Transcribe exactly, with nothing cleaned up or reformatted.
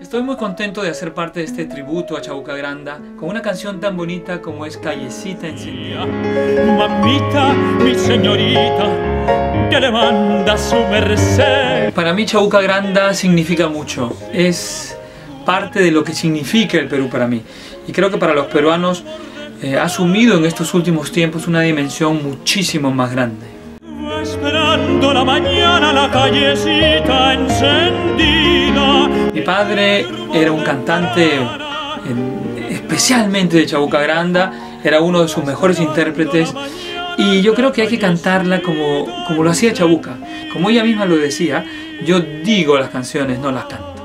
Estoy muy contento de hacer parte de este tributo a Chabuca Granda con una canción tan bonita como es Callecita Encendida. Mamita, mi señorita, que le manda su merced. Para mí Chabuca Granda significa mucho. Es parte de lo que significa el Perú para mí. Y creo que para los peruanos eh, ha asumido en estos últimos tiempos una dimensión muchísimo más grande. Esperando la mañana la callecita encendida. Mi padre era un cantante especialmente de Chabuca Granda, era uno de sus mejores intérpretes y yo creo que hay que cantarla como, como lo hacía Chabuca. Como ella misma lo decía, yo digo las canciones, no las canto.